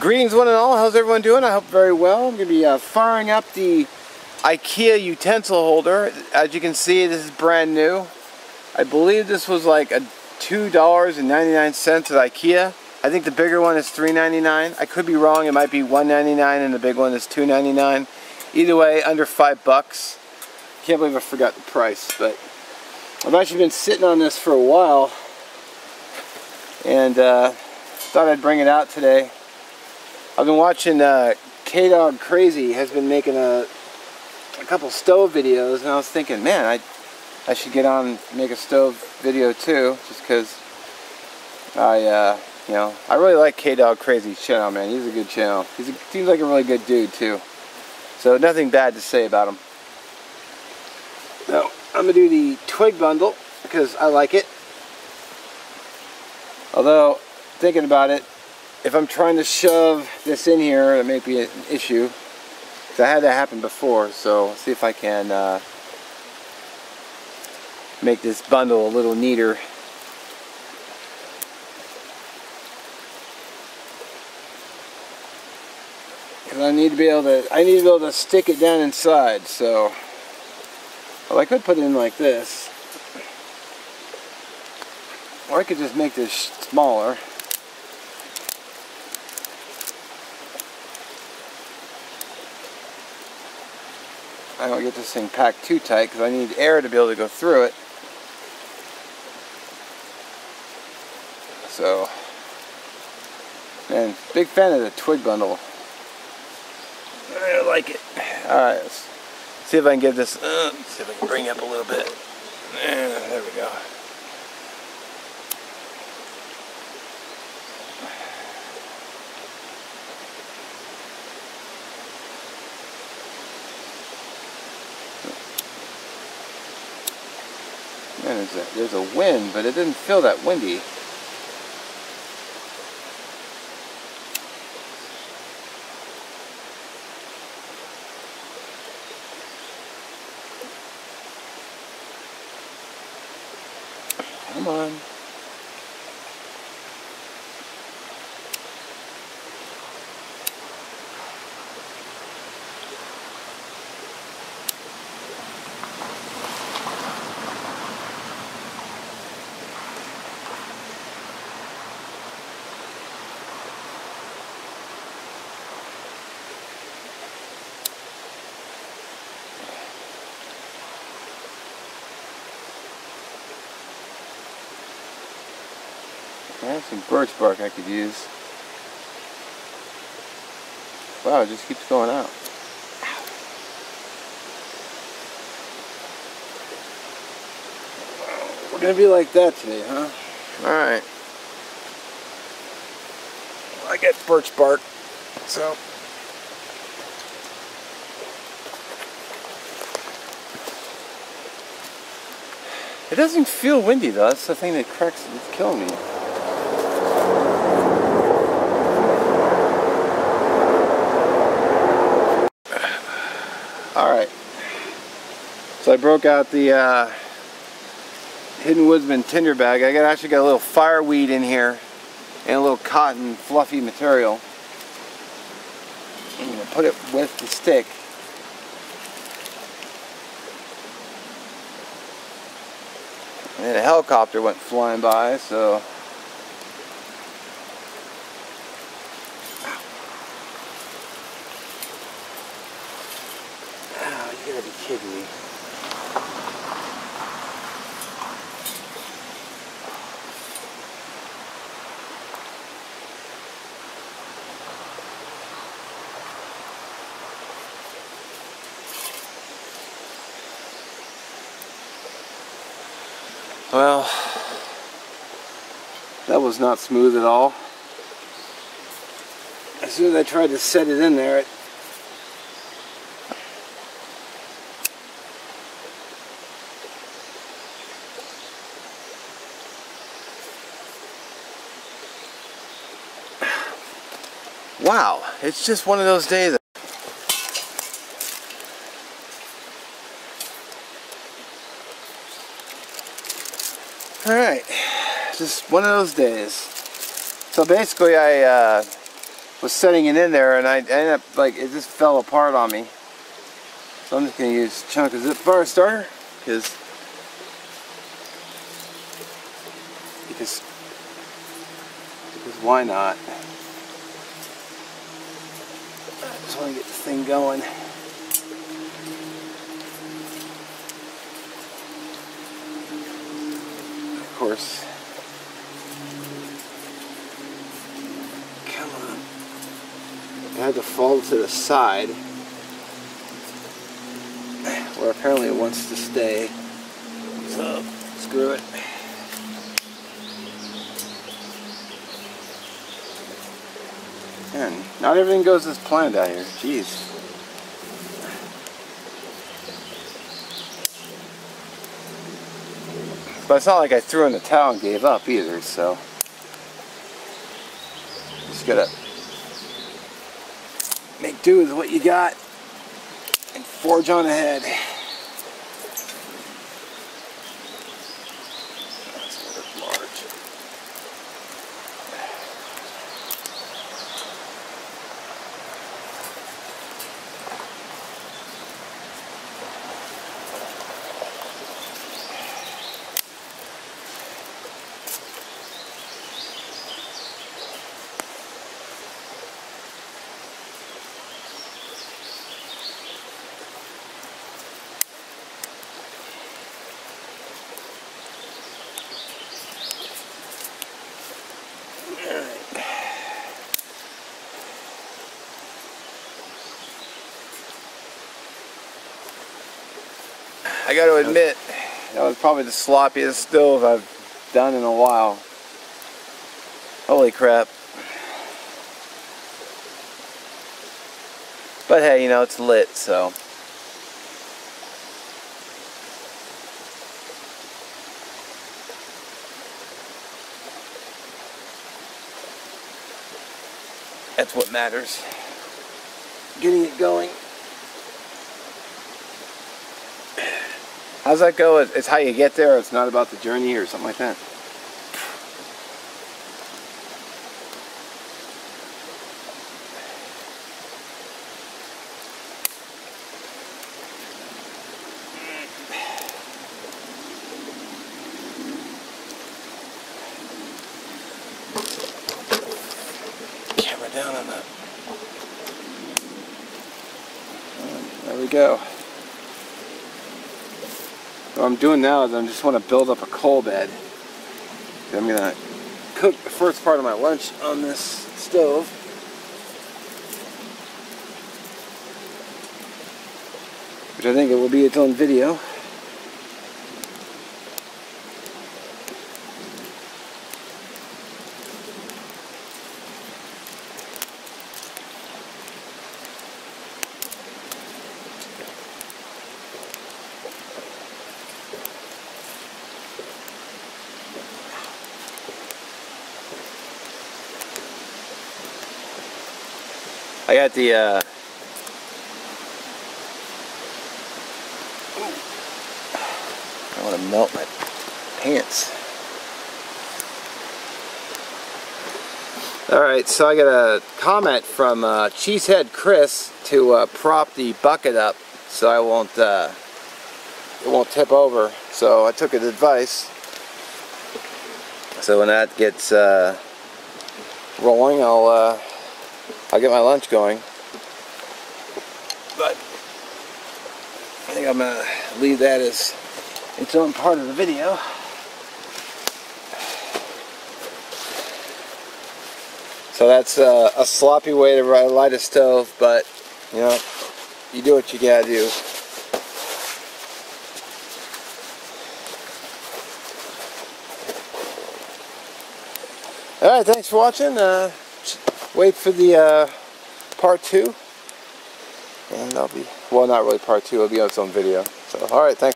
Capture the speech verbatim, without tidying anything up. Greetings one and all, how's everyone doing? I hope very well. I'm going to be uh, firing up the IKEA utensil holder. As you can see, this is brand new. I believe this was like a two ninety-nine at IKEA. I think the bigger one is three ninety-nine. I could be wrong, it might be one ninety-nine and the big one is two ninety-nine. Either way, under five bucks. Can't believe I forgot the price, but I've actually been sitting on this for a while and uh, thought I'd bring it out today. I've been watching uh, K-Dog Crazy has been making a, a couple stove videos, and I was thinking, man, I I should get on and make a stove video too, just because I uh, you know I really like K-Dog Crazy's channel, man. He's a good channel. He seems like a really good dude too, so nothing bad to say about him. So I'm gonna do the twig bundle because I like it. Although thinking about it, if I'm trying to shove this in here, it may be an issue. Cause I had that happen before, so I'll see if I can uh, make this bundle a little neater. Cause I need to be able to, I need to be able to stick it down inside. So, well, I could put it in like this, or I could just make this smaller. I don't get this thing packed too tight because I need air to be able to go through it. So, man, big fan of the twig bundle. I like it. Alright, let's see if I can give this, uh, see if I can bring it up a little bit. Yeah, there we go. Man, there's a, there's a wind, but it didn't feel that windy. Come on. I have some birch bark I could use. Wow, it just keeps going out. We're gonna be like that today, huh? Alright. I get birch bark, so. It doesn't feel windy though, that's the thing that cracks, it's killing me. Alright, so I broke out the uh, Hidden Woodsman tinder bag. I got, actually got a little fireweed in here and a little cotton fluffy material. I'm going to put it with the stick. And then a helicopter went flying by, so... You gotta be kidding me. Well, that was not smooth at all. As soon as I tried to set it in there, it wow, it's just one of those days. Alright, just one of those days. So basically I uh, was setting it in there, and I ended up, like, it just fell apart on me. So I'm just going to use a chunk of zip bar starter, because because because why not? I just want to get this thing going. Of course. Come on. I had to fold to the side, where apparently it wants to stay. So screw it. Man, not everything goes as planned out here. Jeez. But it's not like I threw in the towel and gave up either, so. Just gotta make do with what you got and forge on ahead. I got to admit, that was probably the sloppiest stove I've done in a while. Holy crap. But hey, you know, it's lit, so. That's what matters. Getting it going. How's that go? It's how you get there. It's not about the journey or something like that. Camera down on that. There we go. What I'm doing now is I just want to build up a coal bed. I'm going to cook the first part of my lunch on this stove. Which I think it will be its own video. I got the, uh, I want to melt my pants. Alright, so I got a comment from uh, Cheesehead Chris to uh, prop the bucket up so I won't, uh, it won't tip over. So I took his advice. So when that gets uh, rolling, I'll, uh, I'll get my lunch going, but I think I'm going to leave that as its own part of the video. So that's uh, a sloppy way to light a stove, but you know, you do what you gotta do. Alright, thanks for watching. Uh, Wait for the uh, part two, and I'll be, well, not really part two, it'll be on its own video. So, alright, thanks.